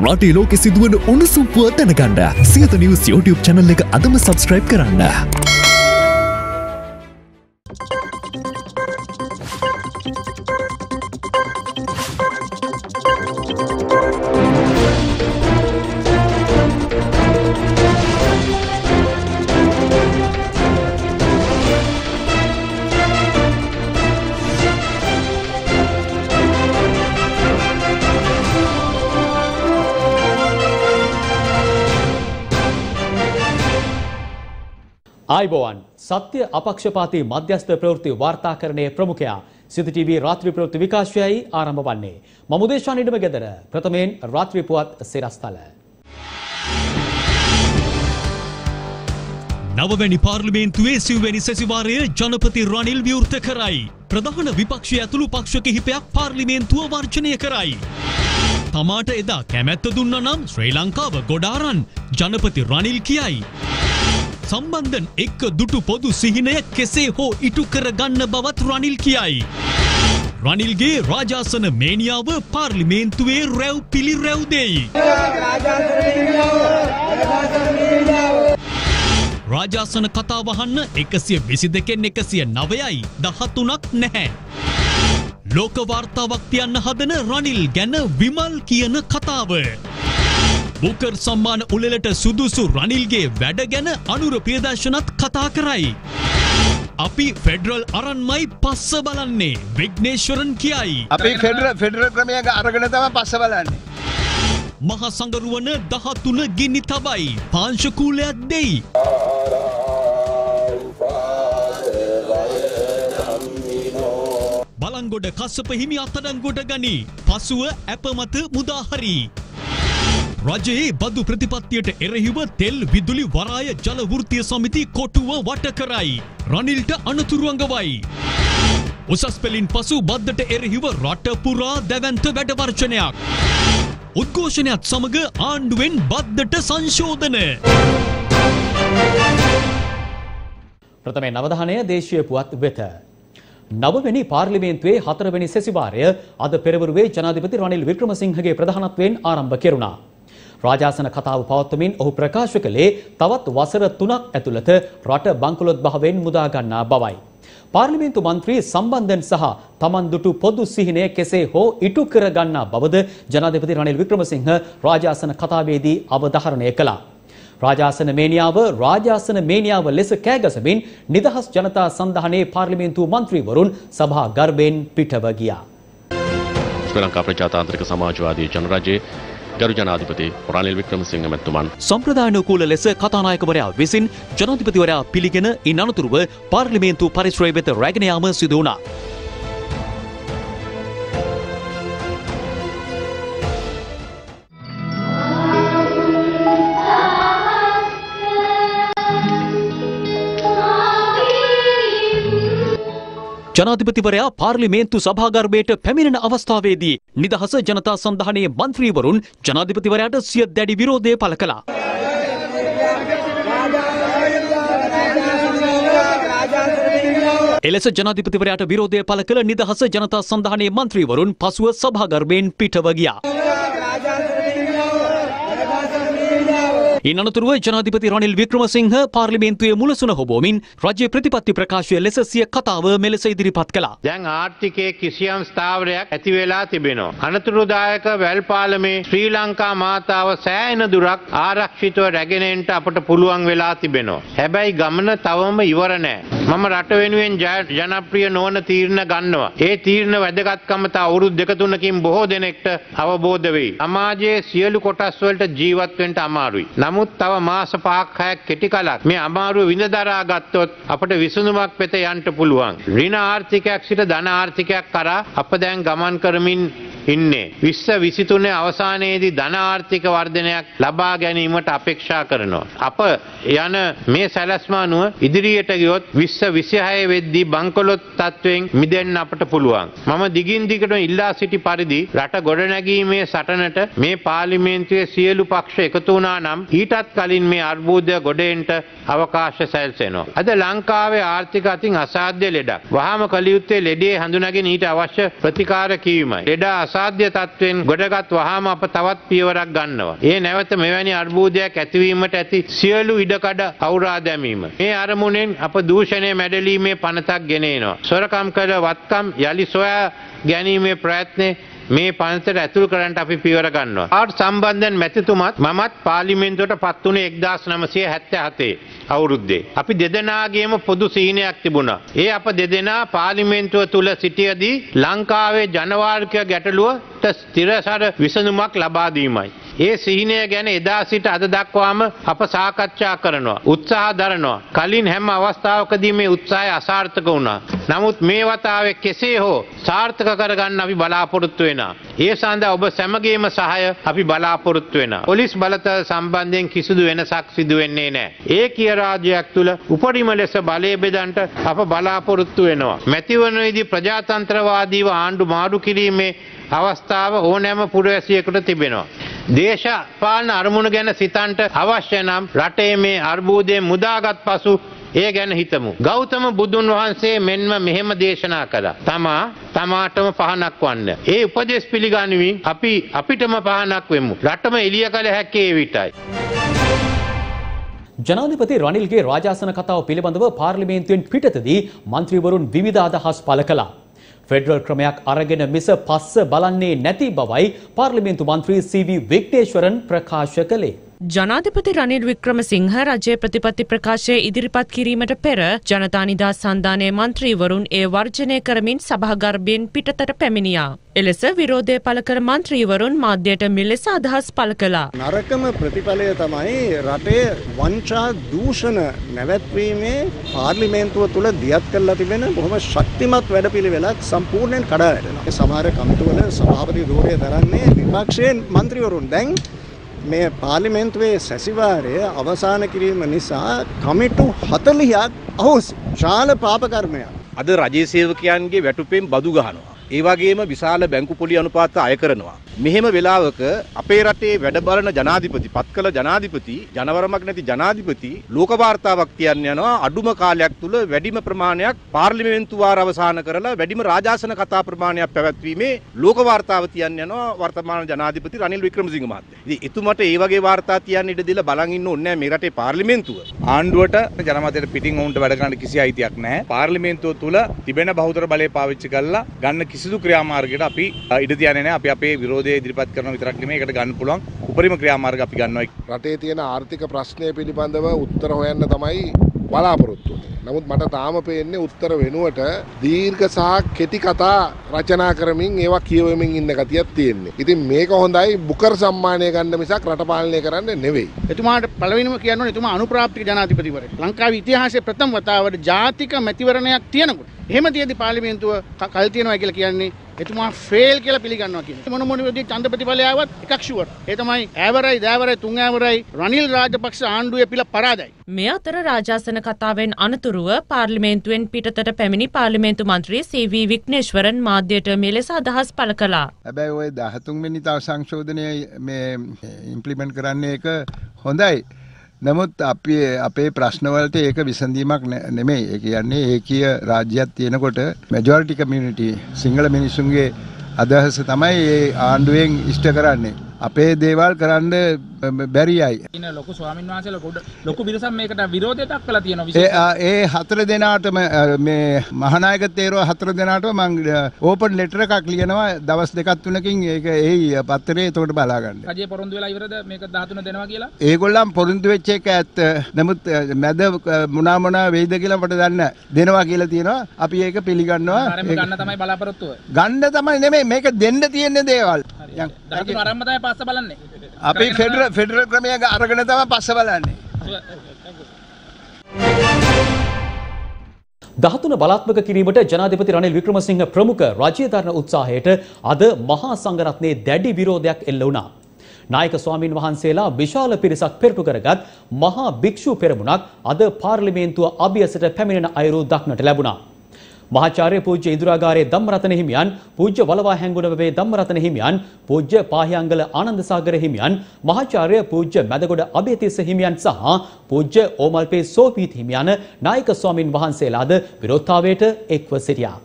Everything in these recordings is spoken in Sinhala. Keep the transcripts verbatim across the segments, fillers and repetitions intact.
රටේ ලෝකෙ සිදුවන උණුසුම් පුව දැනගන්න සියත නිවුස් YouTube channel එක අදම subscribe කරන්න. අයිබෝවන් සත්‍ය අපක්ෂපාතී මධ්‍යස්ථ ප්‍රවෘත්ති වාර්තාකරණයේ ප්‍රමුඛයා සිත ටීවී රාත්‍රී ප්‍රවෘත්ති විකාශයයි ආරම්භ වන්නේ මම උදේෂා නිඩම ගෙදර ප්‍රථමයෙන් රාත්‍රී පුවත් සිරස්තල නවවැනි පාර්ලිමේන්තුවේ සිව්වැනි සැසිවාරය ජනපති රනිල් විවෘත කරයි ප්‍රධාන විපක්ෂය ඇතුළු පක්ෂ කිහිපයක් පාර්ලිමේන්තුව වර්ජනය කරයි තමාට එදා කැමැත්ත දුන්නා නම් ශ්‍රී ලංකාව ගොඩ අරන් ජනපති රනිල් කියයි සම්බන්ධන් එක්ක දුටු පොදු සිහිනය කෙසේ හෝ ඉටු කර ගන්න බවත් රනිල් කියයි. රනිල්ගේ රාජාසන මේනියාව පාර්ලිමේන්තුවේ රැව් පිළි රැව් දෙයි. රාජාසන කතා වහන්න එකසිය විසි දෙකෙන් එකසිය නවයයි දහතුනක් නැහැ. ලෝක වාර්තාවක් තියන්න හදන රනිල් ගැන විමල් කියන කතාව. බුකර් සම්මාන උළෙලට සුදුසු රනිල්ගේ වැඩ ගැන අනුර ප්‍රියදර්ශනත් කතා කරයි. අපි ෆෙඩරල් අරන්මයි පස්ස බලන්නේ විග්නේශ්වරන් කියයි. අපි ෆෙඩරල් ෆෙඩරල් ක්‍රමයක අරගෙන තමයි පස්ස බලන්නේ. මහා සංගරුවන දහතුන ගිනි තබයි පාංශකූලයක් දෙයි. බලංගොඩ කස්සප හිමි අත්අඩංගුවට ගනි. පසුව අපමත මුදා හරි. රජයේ බදු ප්‍රතිපත්තියට එරෙහිව තෙල් විදුලි වරාය ජල වෘත්තීය සමිති කොටුව වට කරයි. රනිල්ට අනතුරු අඟවයි. උසස් පෙළින් පසු බද්දට එරෙහිව රට පුරා දැවැන්ත වැඩ වර්ජනයක්. උද්ඝෝෂණයත් සමග ආණ්ඩුවෙන් බද්දට සංශෝධන. ප්‍රථමයෙන් අවධානය දේශීය පුවත් වෙත. නවවැනි පාර්ලිමේන්තුවේ හතරවැනි සැසිවාරය අද පෙරවරුවේ ජනාධිපති රනිල් වික්‍රමසිංහගේ ප්‍රධානත්වයෙන් ආරම්භ කෙරුණා. රාජාසන කතාව පවත්වමින් ඔහු ප්‍රකාශ කළේ තවත් වසර තුනක් ඇතුළත රට බංකොලොත්භාවයෙන් මුදා ගන්නා බවයි. පාර්ලිමේන්තු මන්ත්‍රී සම්බන්ධන් සහ තමන් දුටු පොදු සිහිනය කෙසේ හෝ ඉටු කර ගන්නා බවද ජනාධිපති රනිල් වික්‍රමසිංහ රාජාසන කතාවේදී අවධාරණය කළා. රාජාසන මේනියාව රාජාසන මේනියාව ලෙස කෑගසමින් නිදහස් ජනතා සන්ධානයේ පාර්ලිමේන්තු මන්ත්‍රීවරුන් සභා ගර්භයෙන් පිටව ගියා. ශ්‍රී ලංකා ප්‍රජාතාන්ත්‍රික සමාජවාදී ජනරජයේ ගරු ජනාධිපති රනිල් වික්‍රමසිංහ මැතිතුමන් සම්ප්‍රදායනුකූල ලෙස කතානායකවරයා විසින් ජනාධිපතිවරයා පිළිගෙන ඉන් අනතුරුව පාර්ලිමේන්තු පරිශ්‍රය වෙත රැගෙන යාම සිදු වුණා. ජනාධිපතිවරයා පාර්ලිමේන්තු සභාගර්භයට පැමිණෙන අවස්ථාවේදී නිදහස ජනතා සන්ධානයේ මන්ත්‍රීවරුන් ජනාධිපතිවරයාට සිය දැඩි විරෝධය පළ කළා. එලෙස ජනාධිපතිවරයාට විරෝධය පළ කළ නිදහස ජනතා සන්ධානයේ මන්ත්‍රීවරුන් පසුව සභාගර්භයෙන් පිටව ගියා. ඉන් අනතුරුව ජනාධිපති රනිල් වික්‍රමසිංහ පාර්ලිමේන්තුවේ මුලසුන හොබෝමින් රජයේ ප්‍රතිපත්ති ප්‍රකාශය ලෙස සිය කතාව මෙලෙස ඉදිරිපත් කළා. දැන් ආර්ථිකයේ කිසියම් ස්ථාවරයක් ඇති වෙලා තිබෙනවා. අනතුරුදායක වැල්පාලමේ ශ්‍රී ලංකා මාතාව සෑහෙන දුරක් ආරක්ෂිතව රැගෙන එන්න අපට පුළුවන් වෙලා තිබෙනවා. හැබැයි ගමන තවම ඉවර නෑ. මම රට වෙනුවෙන් ජනප්‍රිය නොවන තීරණ ගන්නවා. ඒ තීරණ වැදගත්කම තව අවුරුදු දෙක තුනකින් බොහෝ දෙනෙක්ට අවබෝධ වෙයි. සමාජයේ සියලු කොටස් වලට ජීවත් වෙන්න අමාරුයි. නමුත් තව මාස පහක් හයක් කෙටි කලක් මේ අමාරුව විඳ දරා ගත්තොත් අපට විසඳුමක් වෙත යන්න පුළුවන්. ඍණ ආර්ථිකයක් සිට ධන ආර්ථිකයක් කරා අප දැන් ගමන් කරමින් ඉන්නේ. විසි විසි තුනේ අවසානයේදී ධන ආර්ථික වර්ධනයක් ලබා ගැනීමට අපේක්ෂා කරනවා. අප යන මේ සැලැස්ම අනුව ඉදිරියට ගියොත් විසි විසි හය වෙද්දී බංකොලොත් තත්වයෙන් මිදෙන්න අපට පුළුවන්. මම දිගින් දිගටම ඉල්ලා සිටි පරිදි රට ගොඩනැගීමේ සටනට මේ පාර්ලිමේන්තුවේ සියලු පක්ෂ එකතු වුණා නම් ඊටත් කලින් මේ අර්බුදය ගොඩෙන්ට අවකාශ සැලසෙනවා. අද ලංකාවේ ආර්ථික අතින් අසාධ්‍ය ලෙඩක්. වහාම කළ යුත්තේ ලෙඩේ හඳුනාගෙන ඊට අවශ්‍ය ප්‍රතිකාර කිරීමයි. ලෙඩ අසාධ්‍ය තත්වෙන් ගොඩගත් වහාම අප තවත් පියවරක් ගන්නවා. ඒ නැවත මෙවැනි අර්බුදයක් ඇතිවීමට ඇති සියලු ඉඩකඩ අවුරා දැමීම. මේ අරමුණෙන් අප දූෂණය මැඩලීමේ පනතක් ගෙන එනවා. සොරකම් කළ වත්කම් යලි සොයා ගැනීමේ ප්‍රයත්නේ මේ පනතට ඇතුල් කරන්න අපි පියවර ගන්නවා. ආර්ට් සම්බන්ධයෙන් මැතිතුමත් මමත් පාර්ලිමේන්තුවට පත් වුණේ එක්දාස් නවසිය හැත්තෑ හතේ අවුරුද්දේ. අපි දෙදෙනාගේම පොදු සීනයක් තිබුණා. ඒ අප දෙදෙනා පාර්ලිමේන්තුව තුල සිටියදී ලංකාවේ ජනවාර්ගික ගැටලුවට ස්ථිරසාර විසඳුමක් ලබා දීමයි. ඒ සීනය ගැන එදා සිට අද දක්වාම අප සාකච්ඡා කරනවා, උත්සාහ දරනවා. කලින් හැම අවස්ථාවකදී මේ උත්සාහය අසාර්ථක වුණා. නමුත් මේ වතාවේ කෙසේ හෝ සාර්ථක කරගන්න අපි බලාපොරොත්තු වෙනවා. ඒ සඳහා ඔබ සැමගේම සහාය අපි බලාපොරොත්තු වෙනවා. පොලිස් බලතල සම්බන්ධයෙන් කිසිදු වෙනසක් සිදු වෙන්නේ නැහැ. ඒ කිය රාජ්‍යයක් තුල උපරිම ලෙස බලය බෙදන්නට අප බලාපොරොත්තු වෙනවා. මැතිවරණයේදී ප්‍රජාතන්ත්‍රවාදීව ආණ්ඩු මාරු කිරීමේ අවස්ථාව ඕනෑම පුරවැසියෙකුට තිබෙනවා. දේශපාලන අරමුණ ගැන සිතන්ට අවශ්‍ය නම් රටේ මේ අර්බුදයේ මුදාගත් පසු ඒ ගැන හිතමු. ගෞතම බුදුන් වහන්සේ මෙන්ම මෙහෙම දේශනා කළා. තමා තමාටම පහනක් වන්න. ඒ උපදේශ පිළිගනිමින් අපි අපිටම පහනක් වෙමු. රටම එළිය කළ හැක්කේ ඒ විතරයි. ජනාධිපති රනිල්ගේ රාජාසන කතාව පිළිබඳව පාර්ලිමේන්තුවෙන් පිටතදී මන්ත්‍රීවරුන් විවිධ අදහස් පළ කළා. ෆෙඩරල් ක්‍රමයක් අරගෙන මිස පස්ස බලන්නේ නැති බවයි පාර්ලිමේන්තු මන්ත්‍රී සී වී විග්නේශ්වරන් ප්‍රකාශ කළේ. ජනාධිපති රනිල් වික්‍රමසිංහ රජයේ ප්‍රතිපත්ති ප්‍රකාශය ඉදිරිපත් කිරීමට පෙර ජනතා නිදහස් සන්ධානයේ මන්ත්‍රීවරුන් ඒ වර්ජනය කරමින් සභාගර්භයෙන් පිටතට පැමිණියා. එලෙස විරෝධය පළ කර මන්ත්‍රීවරුන් මාධ්‍යයට මෙලෙස අදහස් පළ කළා. නරකම ප්‍රතිඵලය තමයි රටේ වංචා දූෂණ නැවැත්වීමේ පාර්ලිමේන්තුව තුළ දියත් කරලා තිබෙන බොහොම ශක්තිමත් වැඩපිළිවෙලක් සම්පූර්ණයෙන් කඩා වැටෙනවා. ඒ සමහර කමිටුවල සභාපති ධූරය දරන්නේ විපක්ෂයේ මන්ත්‍රීවරුන්. දැන් මේ පාර්ලිමේන්තුවේ සැසිවාරය අවසන් කිරීම නිසා කමිටු හතළිහක් අහෝසි. ශාල පාප කර්මයක්. අද රජයේ සේවකයන්ගේ වැටුපෙන් බදු ගහනවා. ඒ වගේම විශාල බැංකු පොලි අනුපාත අය කරනවා. මෙහෙම වෙලාවක අපේ රටේ වැඩ බලන ජනාධිපති, පත්කල ජනාධිපති, ජනවරමක් නැති ජනාධිපති ලෝක වාර්තාවක් කියන්න යනවා අඩුම කාලයක් තුල වැඩිම ප්‍රමාණයක් පාර්ලිමේන්තු වාර අවසන් කරලා වැඩිම රාජාසන කතා ප්‍රමාණයක් පැවැත්වීමේ ලෝක වාර්තාව කියන්න යනවා වර්තමාන ජනාධිපති රනිල් වික්‍රමසිංහ මහත්තයා. ඉතින් එතුමට ඒ වගේ වාර්තා තියන්න ඉඩ දීලා බලන් ඉන්න ඕනේ නැහැ මේ රටේ පාර්ලිමේන්තුව. ආණ්ඩුවට ජනමතයට පිටින් වුණට වැඩ කරන්න කිසි අයිතියක් නැහැ. පාර්ලිමේන්තුව තුල තිබෙන බහුතර බලය පාවිච්චි කරලා ගන්න සිදු ක්‍රියාමාර්ගයට අපි ඉඩ තියන්නේ නැහැ. අපි අපේ විරෝධය ඉදිරිපත් කරන විතරක් නෙමෙයි, ඒකට ගන්න පුළුවන් උපරිම ක්‍රියාමාර්ග අපි ගන්නවා. රටේ තියෙන ආර්ථික ප්‍රශ්නය පිළිබඳව උත්තර හොයන්න තමයි බලාපොරොත්තු වෙන්නේ. නමුත් මට තාම පේන්නේ උත්තර වෙනුවට දීර්ඝ සහ කෙටි කතා රචනා කරමින් ඒවා කියවමින් ඉන්න ගතියක් තියෙන්නේ. ඉතින් මේක හොඳයි බුකර් සම්මානය ගන්න මිසක් රට පාලනය කරන්න නෙවෙයි. එතුමාට පළවෙනිම කියන්න ඕනේ එතුමා අනුප්‍රාප්තික ජනාධිපතිවරයෙක්. ලංකාවේ ඉතිහාසයේ ප්‍රථම වතාවට ජාතික මැතිවරණයක් තියෙනකොට එහෙම තියදී පාර්ලිමේන්තුව කල් තියනවා කියලා කියන්නේ එතුමා ෆේල් කියලා පිළිගන්නවා කියන්නේ. මොන මොන විදිහේ ඡන්ද ප්‍රතිඵලය ආවත් එකක් ෂුවර්. ඒ තමයි ඈවරයි, දෑවරයි, තුන් ඈවරයි රනිල් රාජපක්ෂ ආණ්ඩුවේ පිළ පරාදයි. මේ අතර රාජාසන කතාවෙන් අනතුරුව පාර්ලිමේන්තුවෙන් පිටතට පැමිණි පාර්ලිමේන්තු මන්ත්‍රී සී වී විග්නේශ්වරන් මාධ්‍යයට මෙලෙස අදහස් පළ කළා. හැබැයි ওই දහතුන් වෙනි තව සංශෝධනය මේ ඉම්ප්ලිමන්ට් කරන්නේ එක හොඳයි. නමුත් අපි අපේ ප්‍රශ්නවලට ඒක විසඳීමක් නෙමෙයි. ඒ කියන්නේ ඒකීය රාජ්‍යයක් තියෙනකොට මැජොරිටි කමියුනිටි සිංහල මිනිසුන්ගේ අදහස තමයි ඒ ආණ්ඩුවෙන් ඉෂ්ට කරන්නේ. අපේ දේවල් කරන්න බැරියයි. ඉතින් ලොකු ස්වාමීන් වහන්සේලා ගොඩ ලොකු බිරිසක් මේකට විරෝධය දක්වලා තියෙනවා විශේෂයෙන්. ඒ හතර දෙනාටම මේ මහානායක තේරව හතර දෙනාටම මම ඕපන් ලෙටර් එකක් ලියනවා දවස් දෙකක් තුනකින් ඒක එයි පත්තරේ එතකොට බලා ගන්න. රජයේ පොරොන්දු වෙලා ඉවරද මේක දහතුන දෙනවා කියලා? ඒගොල්ලන් පොරොන්දු වෙච්ච එක ඇත්ත. නමුත් මැද මොනා මොනා වෙයිද කියලා මට දන්නේ නැහැ. දෙනවා කියලා තියෙනවා. අපි ඒක පිළිගන්නවා. ගන්න තමයි බලාපොරොත්තුව. ගන්න තමයි නෙමෙයි මේක දෙන්න තියෙන දේවල්. දහතුන ආරම්භ තමයි පස්ස බලන්නේ. අපි ෆෙඩරල් ෆෙඩරල් ක්‍රමයක අරගෙන තමයි පස්ස බලන්නේ. දහතුන බලාත්මක කිරීමට ජනාධිපති රනිල් වික්‍රමසිංහ ප්‍රමුඛ රජය දරන උත්සාහයට අද මහා සංඝරත්නයේ දැඩි විරෝධයක් එල්ල වුණා. නායක ස්වාමින් වහන්සේලා විශාල පිරිසක් පෙරටු කරගත් මහා භික්ෂු පෙරමුණක් අද පාර්ලිමේන්තුව අභියසට පැමිණෙන අයුරු දක්නට ලැබුණා. මහාචාර්ය පූජ්‍ය ඉදුරාගාරයේ ධම්මරතන හිමියන්, පූජ්‍ය වලවා හැංගුණවේ ධම්මරතන හිමියන්, පූජ්‍ය පාහියංගල ආනන්දසාගර හිමියන්, මහාචාර්ය පූජ්‍ය මැදගොඩ අබේතිස්ස හිමියන් සහ පූජ්‍ය ඕමල්පේ සෝපීත් හිමියන් නායක ස්වාමින් වහන්සේලාද විරෝධතාවයට එක්ව සිටියා.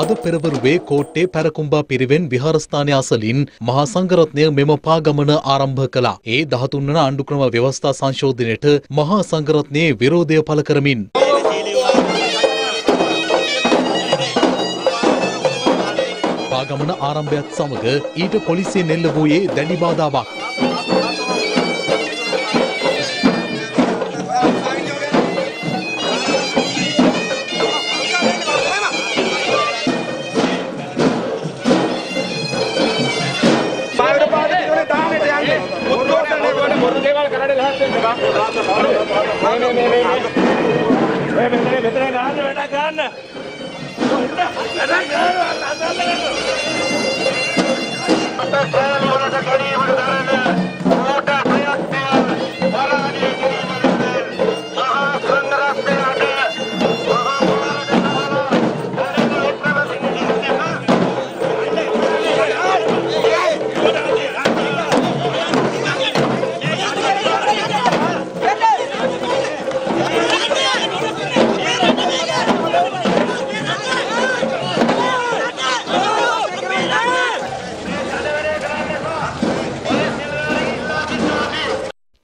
අද පෙරවරුවේ කෝට්ටේ පැරකුම්බා පිරිවෙන් විහාරස්ථානය අසලින් මහා සංඝරත්නය මෙම පාගමන ආරම්භ කළා. ඒ දහතුන් වන ආණ්ඩුක්‍රම ව්‍යවස්ථා සංශෝධනයට මහා සංඝරත්නයේ විරෝධය පළ කරමින් පාගමන ආරම්භයත් සමග ඊට පොලිසිය නෙල්ල වූයේ දැඩි බාධාවක්.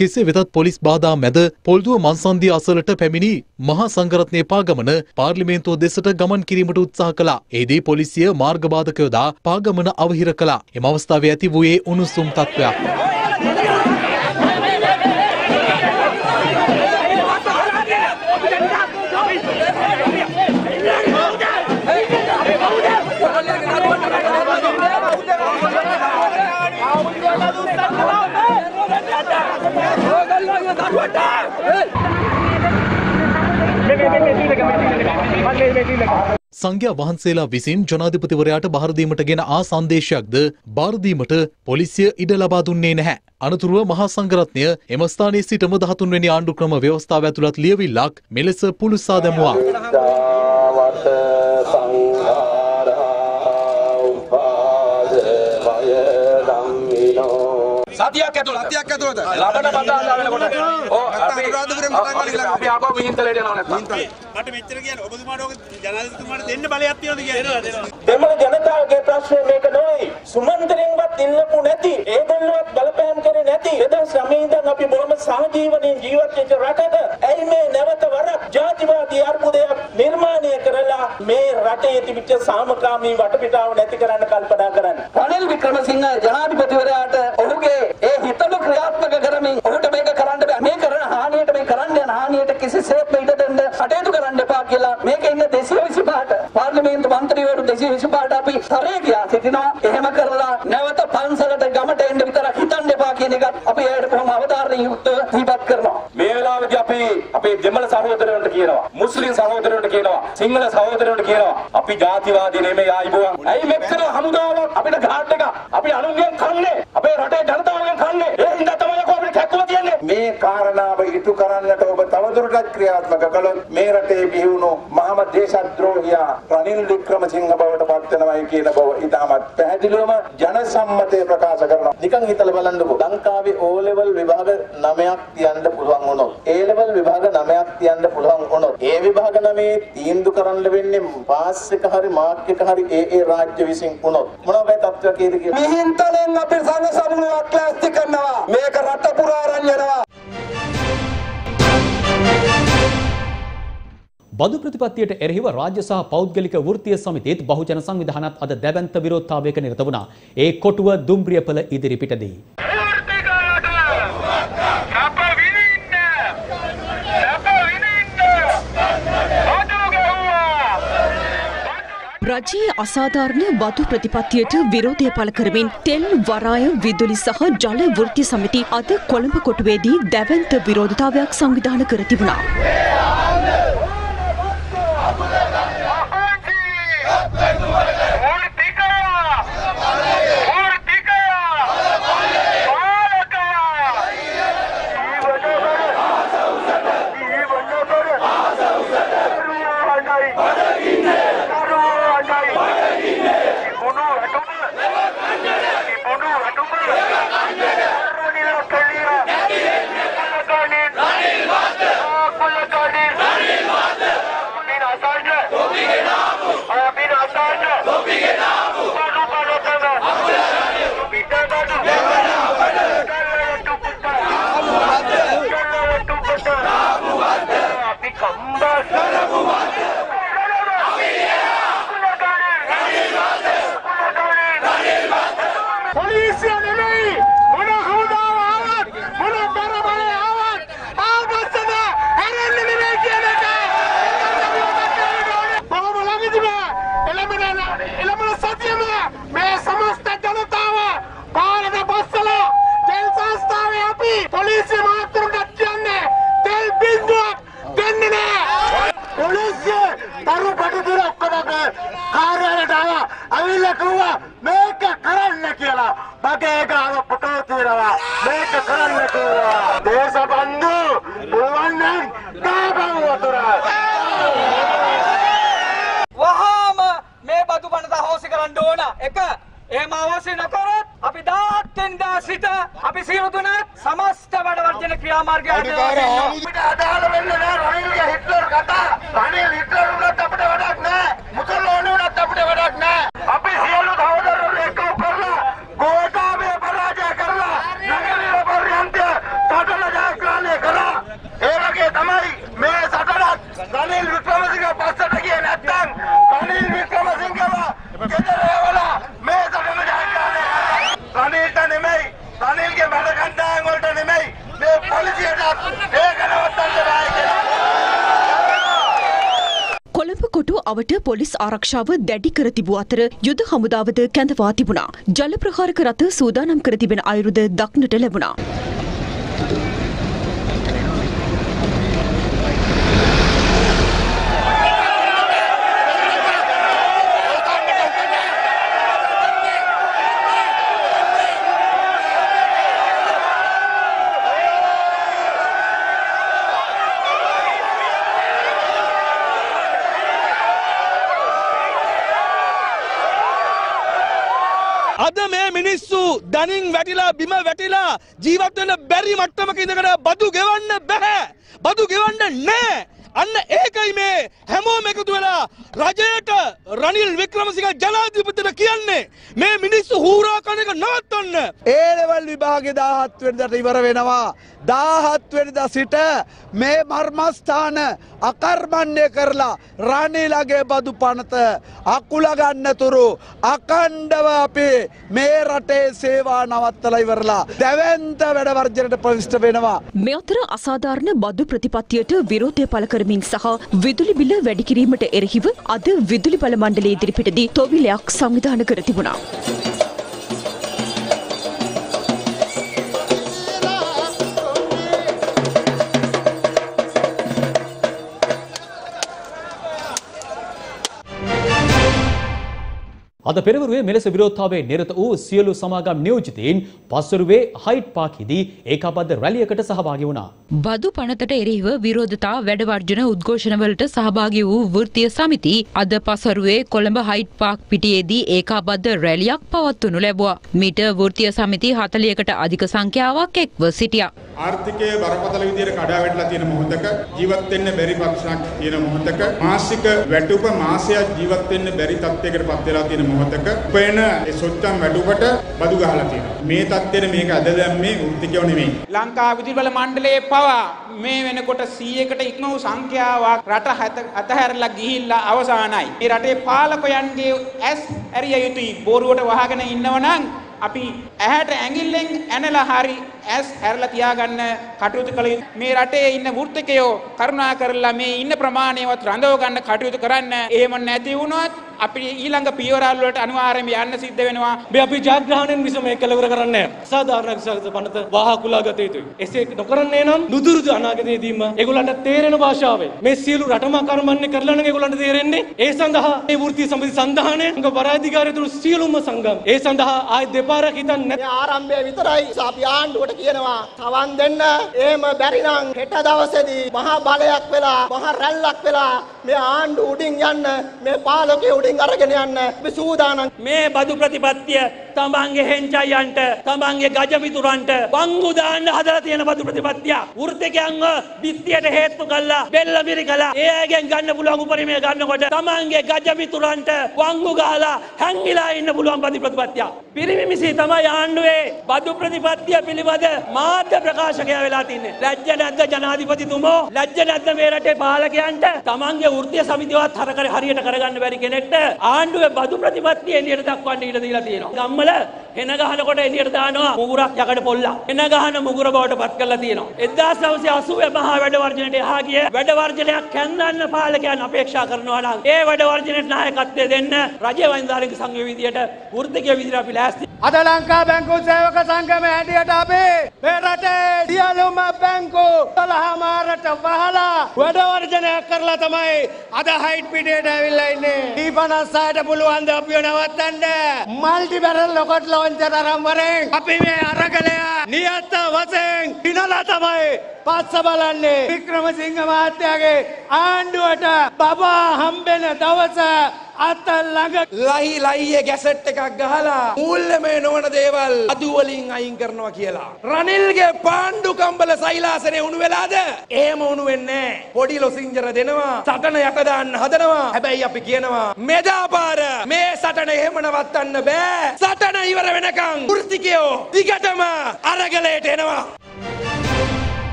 කෙසේ වෙතත් පොලිස් බාධා මැද පොල්දුව මංසන්දිය අසලට පැමිණි මහා සංඝරත්නයේ පාගමන පාර්ලිමේන්තුව දෙසට ගමන් කිරීමට උත්සාහ කළා. එෙහිදී පොලිසිය මාර්ග බාධක යොදා පාගමන අවහිර කළා. එම අවස්ථාවේ ඇති වූයේ උණුසුම් තත්ත්වයක්. සංඝයා වහන්සේලා විසින් ජනාධිපතිවරයාට බාරදීමට ගෙන ආ සංදේශයක්ද බාරදීමට පොලිසිය ඉඩ ලබා දුන්නේ නැහැ. අනතුරුව මහා සංඝරත්නය එම ස්ථානයේ සිටම දහතුන් වෙනි ආණ්ඩුක්‍රම ව්‍යවස්ථාව ඇතුළත් ලියවිල්ලක් මෙලෙස පුළුස්සා දැමුවා. සතියක් ඇතුළත සතියක් ඇතුළත ලබන බදාදා වෙනකොට ඕ අපි අනුරාධපුරෙන් පටන් ගන්න අපි ආපහු මිහින්තලයට යනවා නැත්නම් මට මෙච්චර කියන්නේ ඔබතුමාට ඕක ජනාධිපතිතුමාට දෙන්න බලයක් තියෙනවද කියලා දෙමළ ජනතාවගේ ප්‍රශ්නේ මේක නෙවෙයි. සුමන්තරෙන්වත් ඉල්ලපු නැති ඒ දෙන්නවත් බලපෑම් කරේ නැති එදා අපි බොහොම සහජීවණයෙන් ජීවත් වෙච්ච රටක ඇයි මේ නැවත වරක් ජාතිවාදී අර්බුදයක් නිර්මාණය කරලා මේ රටේ තිබිච්ච සාමකාමී වටපිටාව නැති කරන්න කල්පනා කරන්නේ. රනිල් වික්‍රමසිංහ ජනාධිපතිවරයාට ඔහුගේ ඒ හිතම ක්‍රියාත්මක කරමින් ඔහුට මේක කරන්න බෑ මේ කරන හානියට මේ කරන්න යන හානියට කිසිසේත්ම ඉඩ දෙන්න කටයුතු කරන්න එපා කියලා මේක ඉන්න දෙසිය විසිපහට පාර්ලිමේන්තු මන්ත්‍රීවරු දෙසිය විසිපහට අපි තරේ ගියා සිටිනවා. එහෙම කරලා නැවත පන්සලට ගමට එන්න විතරක් හිතන්න එපා කියන එක අපි ඒකට කොහොම අවධාරණය යොමුව දීපත් කරනවා. මේ වෙලාවේදී අපි අපේ දෙමළ සහෝදරයන්ට කියනවා මුස්ලිම් සහෝදරයන්ට කියනවා සිංහල සහෝදරයන්ට කියනවා අපි ජාතිවාදී නෙමෙයි ආයිබෝවන්. ඇයි මෙච්චර හමුදාවක් අපිට ගහන්න එක අපි අනුන්ගෙන් කන්නේ අපේ රටේ ජනතාවගෙන් කන්නේ ඒ හින්දා තමයි අපිට කැක්කුව තියන්නේ. මේ කාරණාව ඉටු කරන්නට ඔබ තවදුරටත් ක්‍රියාත්මක කළොත් මේ රටේ බිහිවුණු මහා දේශද්‍රෝහියා රනිල් වික්‍රමසිංහ බවට පත් වෙනවයි කියන බව ඉතාමත් පැහැදිලිවම ජනසම්මතය ප්‍රකාශ කරනවා. නිකන් හිතලා බලන්නකෝ ලංකාවේ O level විභාග නවයක් තියන්න පුළුවන් වුණොත් A level විභාග නවයක් තියන්න පුළුවන් වුණොත් ඒ විභාග නවයේ තීන්දුව කරන්න වෙන්නේ පාස් එක හරි මාක් එක හරි ඒ ඒ රාජ්‍ය විසින් වුණොත් මොනවා වගේ තත්ත්වයක් ඒද කියලා මිහින්තලෙන් අපේ සංඝ සමුළුවක් ක්ලාස්ටි කරනවා. මේක රට පුරා අරන් යනවා. බදු ප්‍රතිපත්තියට එරෙහිව රාජ්‍ය සහ පෞද්ගලික වෘත්තීය සමිතියත් බහුජන සංවිධානත් අද දැවැන්ත විරෝධතාවයක නිරත වුණා. ඒ කොටුව දුම්රියපළ ඉදිරිපිටදී රජයේ අසාධාරණ බදු ප්‍රතිපත්තියට විරෝධය පළ කරමින් තෙල් වරාය විදුලි සහ ජල වෘත්තීය සමිති අද කොළඹ කොටුවේදී දැවැන්ත විරෝධතාවයක් සංවිධානය කර තිබුණා. Rani Vata! Rani Vata! ಬಗೆಗ ಪುಕುತ್ತಿರುವ ಲೇಖಕರನ್ನೂ ದೇಶ ಬಂದು වහාම මේ බදු බණ දහෝසි කරන්න ඕන එක එහෙම අවශ්‍ය නැකරත් අපි දාහත් වෙනිදා සිට අපි සියලු දෙනාත් සමස්ත වැඩ වර්ජන ක්‍රියාමාර්ගය අනුව අදාළ වෙන්නේ නැහැ රනිල්ගේ හිට්ලර් කතා රනිල් හිට්ලර් උනත් අපිට වැඩක් නැහැ මුකල්ලෝන උනත් අපිට වැඩක් නැහැ අපි සියලු සහෝදරයෝ එක්ක කරලා ගෝඨාභය පරාජය කරලා නගරය පරිහන්තය සටන ජයග්‍රහණය කරා ඒ වගේ තමයි මේ සටනත් රනිල් වික්‍රමසිංහ පස්සට ගියේ නැත්නම් රනිල් වික්‍රමසිංහව ගෙදර යවලා මේ සටන ජයග්‍රහණය කරා රනිල්ට නෙමෙයි රනිල්ගේ මඩ කණ්ඩායම් වලට නෙමෙයි මේ පොලිසියට ඒක නවත්තන්න බෑ කියලා කොළඹ කොටුව අවට පොලිස් ආරක්ෂාව දැඩි කර තිබු අතර යුද හමුදාවද කැඳවා තිබුණා ජල ප්‍රහාරක රථ සූදානම් කර තිබෙන අයුරුද දක්නට ලැබුණා දනින් වැටිලා බිම වැටිලා ජීවත් වෙන්න බැරි මට්ටමක ඉඳගෙන බදු ගෙවන්න බෑ බදු ගෙවන්න නෑ අන්න ඒකයි මේ හැමෝම එකතු වෙලා රජයට රනිල් වික්‍රමසිංහ ජනාධිපතිට කියන්නේ මේ මිනිස්සු හූරා කන එක නවත්තන්න ඒ ලෙවල් විභාගේ දාහත් වෙනිදාට ඉවර වෙනවා දාහත් වෙනිදා සිට මේ මර්මස්ථාන අකර්මණ්‍ය කරලා රනිලගේ බදු පනත අකුල ගන්නතුරු අකණ්ඩව අපි මේ රටේ සේවා නවත්තලා ඉවරලා දැවැන්ත වැඩ වර්ජනයට ප්‍රවිෂ්ඨ වෙනවා මේ අතර අසාධාරණ බදු ප්‍රතිපත්තියට විරෝධය පළ කරමින් සහ විදුලි බිල වැඩි කිරීමට එරෙහිව අද විදුලි බල මණ්ඩලයේ ඉදිරිපිටදී තොවිලයක් සංවිධානය කර තිබුණා අද පෙරවරුවේ මෙලෙස විරෝධතාවයේ නිරත වූ සියලු සමාගම් නියෝජිතයින් පස්වරුවේ හයිට් පාර්කෙදී ඒකාබද්ධ රැලියකට සහභාගී වුණා. බදු පනතට එරෙහිව විරෝධතා වැඩ වර්ජන උද්ඝෝෂණවලට සහභාගී වූ වෘත්තීය සමිති අද පස්වරුවේ කොළඹ හයිට් පාර්ක් පිටියේදී ඒකාබද්ධ රැලියක් පවත්වනු ලැබුවා. මීට වෘත්තීය සමිති හතළිහකට අධික සංඛ්‍යාවක් එක්ව සිටියා. ආර්ථිකයේ බරපතල විදියට කඩා වැටලා තියෙන මොහොතක ජීවත් වෙන්න බැරි පක්ෂයක් තියෙන මොහොතක මාසික වැටුප මාසයක් ජීවත් වෙන්න බැරි තත්ත්වයකට පත් වෙලා තියෙන මොහොතක උපයන ඒ සොච්චම් වැඩුකට බදු ගහලා තියෙනවා. මේ තත්ත්වෙට මේක අද දැම්මේ වෘත්තිකයෝ නෙමෙයි. ලංකා විදුලි බල මණ්ඩලයේ පවා මේ වෙනකොට සීයකට ඉක්ම වූ සංඛ්‍යාවක් රට අතහැරලා ගිහිල්ලා අවසానයි. මේ රටේ පාලකයන්ගේ ඇස් ඇරිය යුතුයි. බොරුවට වහගෙන ඉන්නවනම් අපි ඇහැට ඇඟිල්ලෙන් ඇනලා හරි ඇස් හැරලා තියාගන්න කටයුතු කළ යුතුයි. මේ රටේ ඉන්න වෘත්තිකයෝ කරුණා කරලා මේ ඉන්න ප්‍රමාණයවත් රඳව ගන්න කටයුතු කරන්න. එහෙම නැති වුණොත් අපි ඊළඟ පියවරවල් වලට අනිවාර්යයෙන්ම යන්න සිද්ධ වෙනවා. මේ අපි ජාග්‍රහණයෙන් විස මේක කළවර කරන්නේ නැහැ. අසාධාරණ බණත වහකුලා ගත යුතුයි. එසේ නොකරන්නේ නම් නුදුරුදු අනාගතයේදීම ඒගොල්ලන්ට තේරෙන භාෂාවෙන් මේ සියලු රටම කර්මන්නේ කරලා නම් ඒගොල්ලන්ට තේරෙන්නේ. ඒ සඳහා මේ වෘත්ති සමිති සංධානය අංග පරාධිකාරීතුළු සියලුම සංගම් ඒ සඳහා ආයෙ දෙපාරක් හිතන්නේ නැහැ. ආරම්භය විතරයි අපි ආණ්ඩුවට කියනවා තවන් දෙන්න. එහෙම බැරි නම් හෙට දවසේදී මහා බලයක් වෙලා මහා රැල්ලක් වෙලා මේ ආණ්ඩුව උඩින් යන්න මේ පාලකයේ උඩින් අරගෙන යන්න මේ සූදානම් මේ බදු ප්‍රතිපත්තිය තමන්ගේ හෙන්චයන්ට තමන්ගේ ගජමිතුරන්ට වංගු දාන්න හදලා තියෙන බදු ප්‍රතිපත්තිය වෘත්තිකයන්ව බිත්තියට හේතු කළා බෙල්ලමිරි කළා ඒ අයගෙන් ගන්න පුළුවන් උපරිමය ගන්නකොට තමන්ගේ ගජමිතුරන්ට වංගු ගහලා හැංගිලා ඉන්න පුළුවන් බදු ප්‍රතිපත්තිය පිරිමි මිසී තමයි ආණ්ඩුවේ බදු ප්‍රතිපත්තිය පිළිබඳ මාධ්‍ය ප්‍රකාශකයා වෙලා තින්නේ ලැජ්ජ නැද්ද ජනාධිපතිතුමෝ ලැජ්ජ නැද්ද මේ රටේ පාලකයන්ට තමන්ගේ වෘත්තීය සමිතියවත් හරකර හරියට කරගන්න බැරි කෙනෙක් ආණ්ඩුවේ බදු ප්‍රතිපත්තිය එළියට දක්වන්න ඉඩ දීලා තියෙනවා. ගම්වල හෙන ගහනකොට එළියට දානවා මුගුරක් යකඩ පොල්ලා. හෙන ගහන මුගුර බවට පත් කරලා තියෙනවා. එක්දහස් නවසිය අසූ මහා වැඩ වර්ජනයට එහා ගිය වැඩ වර්ජනයක් කැඳවන්න පාලකයන් අපේක්ෂා කරනවා නම් ඒ වැඩ වර්ජනයට නායකත්වය දෙන්න රජයේ වෛද්‍යවරයෙකු සංඝ විදියට වෘත්තිකය විදියට අපි ලෑස්ති. අද ලංකා බැංකු සේවක සංගමයේ ඇඩියට අපි මේ රටේ සියලුම බැංකු දොළහමාරට වහලා වැඩ වර්ජනයක් කරලා තමයි අද හයිට් පිටියට ඇවිල්ලා ඉන්නේ. පනස් හයට පුළුවන් ද අපිව නවත්තන්න. මල්ටි බැරල් රොකට් ලොන්චර් තරම් වරෙන් අපි මේ අරගලය නියත වශයෙන් දිනලා තමයි පස්ස බලන්නේ. වික්‍රමසිංහ මහත්තයාගේ ආණ්ඩුවට බබා හම්බෙන දවස අත ළඟ ලහි ලහියේ ගැසට් එකක් ගහලා මූල්‍යමය නොවන දේවල් අදු වලින් අයින් කරනවා කියලා. රනිල්ගේ පාණ්ඩු කම්බල සෛලාසනේ උණු වෙලාද? එහෙම උණු වෙන්නේ නැහැ. පොඩි ලොසින්ජර දෙනවා, සටන යට දාන්න හදනවා. හැබැයි අපි කියනවා මෙදාපාර මේ සටන එහෙම නවත්තන්න බෑ. සටන ඉවර වෙනකන් වෘත්තිකයෝ දිගටම අරගලයට එනවා.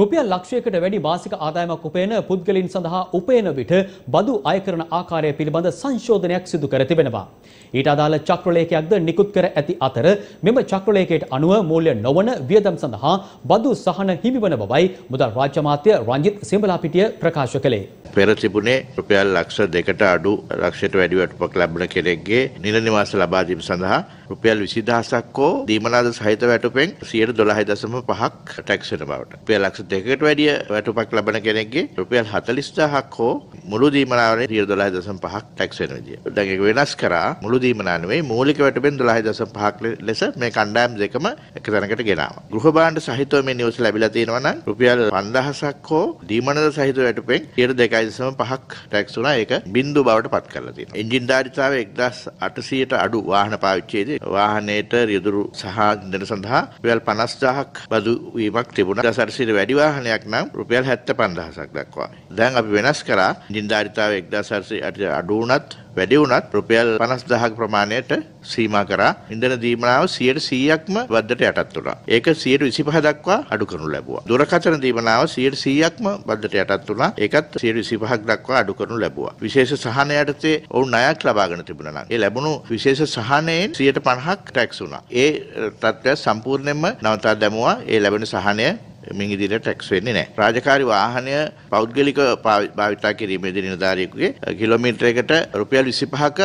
රුපියල් ලක්ෂයකට වැඩි මාසික ආදායමක් උපයන පුද්ගලයන් සඳහා උපයන විට බදු අය කරන ආකාරය පිළිබඳ සංශෝධනයක් සිදු කර තිබෙනවා. ඊට අදාළ චක්‍රලේඛයක්ද නිකුත් කර ඇති අතර මෙම චක්‍රලේඛයට අනුව මූල්‍ය නොවන වියදම් සඳහා බදු සහන හිමිවන බවයි මුදල් රාජ්‍ය අමාත්‍ය රංජිත් සෙඹලාපිටිය ප්‍රකාශ කළේ. පෙර තිබුණේ රුපියල් ලක්ෂ දෙකට අඩු ලක්ෂයට වැඩි වැටුපක් ලැබෙන කෙනෙක්ගේ නිල නිවාස ලබා දීම සඳහා රුපියල් විසිදහසක් හෝ දීමනාද සහිත වැටුපෙන් සියයට දොළහය දශම පහක් ටැක්ස් වෙන බවට. දෙකට වැඩිය වැටුපක් ලබන කෙනෙක්ගේ රුපියල් හතළිස් දහසක් හෝ මුළු දීමනාවේ සියයට දොළහය දශම පහක් ටැක්ස් වෙන විදිය. දැන් ඒක වෙනස් කරා මුළු දීමනාව නෙවෙයි මූලික වැටුපෙන් දොළහය දශම පහක් ලෙස මේ කණ්ඩායම් දෙකම එක තැනකට ගෙනාවා. ගෘහ භාණ්ඩ සහිතව මේ නිවස ලැබිලා තියෙනවා නම් රුපියල් පන්දහසක් හෝ දීමනාද සහිත වැටුපෙන් සියයට දෙකයි දශම පහක් ටැක්ස් උනා. ඒක බිංදු බවට පත් කරලා තියෙනවා. එන්ජින් ධාරිතාවේ එක්දහස් අටසියයට අඩු වාහන පාවිච්චියේදී වාහනයට රියදුරු සහ ඉන්ධන සඳහා රුපියල් පනස් දහසක් බදු වීමක් තිබුණා. දහස් අටසියයට වැඩි වාහනයක් නම් රුපියල් හැත්තෑ පන්දහසක් දක්වා. දැන් අපි වෙනස් කරා ජින්දාරිතාව එක්දහස් අටසියයට අඩු වුණත් වැඩි වුණත් රුපියල් පනස් දහසක ප්‍රමාණයට සීමා කරා. ඉන්ධන දීමනාව සියයට සීයක්ම වද්දට යටත් වුණා. ඒක සියයට විසිපහ දක්වා අඩු කරනු ලැබුවා. දුරකථන දීමනාව සියයට සීයක්ම වද්දට යටත් වුණා. ඒකත් සියයට විසිපහක් දක්වා අඩු කරනු ලැබුවා. විශේෂ සහන යටතේ ඔවුන් ණයක් ලබාගෙන තිබුණා නම් ඒ ලැබුණු විශේෂ සහනයෙන් සියයට පනහක් ටැක්ස් වුණා. ඒ තත්ත්වය සම්පූර්ණයෙන්ම නවතා දැමුවා. ඒ ලැබෙන සහනය මින් ඉදිරියට ටැක්ස් වෙන්නේ නැහැ. රාජකාරී වාහනය පෞද්ගලික භාවිතා කිරීමේදී නිලධාරියෙකුගේ කිලෝමීටරයකට රුපියල් විසිපහක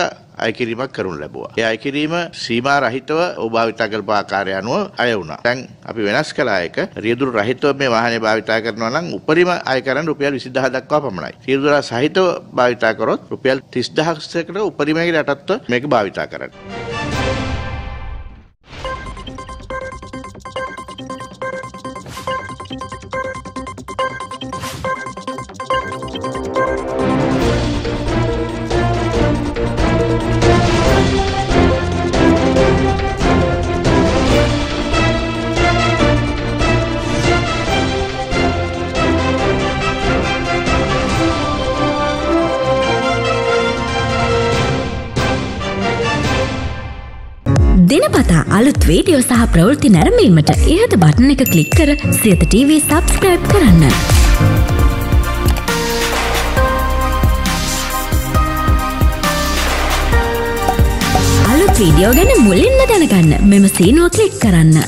අය කිරීමක් කරනු ලැබුවා. ඒ අය කිරීම සීමා රහිතව භාවිතා කරපු ආකාරය අනුව අය වුණා. දැන් අපි වෙනස් කළා එක රියදුරු රහිතව මේ වාහනේ භාවිතා කරනවා නම් උපරිම අය කරන්නේ රුපියල් විසිදහස දක්වා පමණයි. රියදුරු සහිතව භාවිතා කරොත් රුපියල් තිස්දහසකට උපරිමයේ යටත්ව මේක භාවිතා කරන්න. අලුත් වීඩියෝ සහ ප්‍රවෘත්ති නැරඹීමට ඉහත බටන් එක ක්ලික් කර සියත ටීවී සබ්ස්ක්‍රයිබ් කරන්න. අලුත් වීඩියෝ ගැන මුලින්ම දැනගන්න මෙම සීනුව ක්ලික් කරන්න.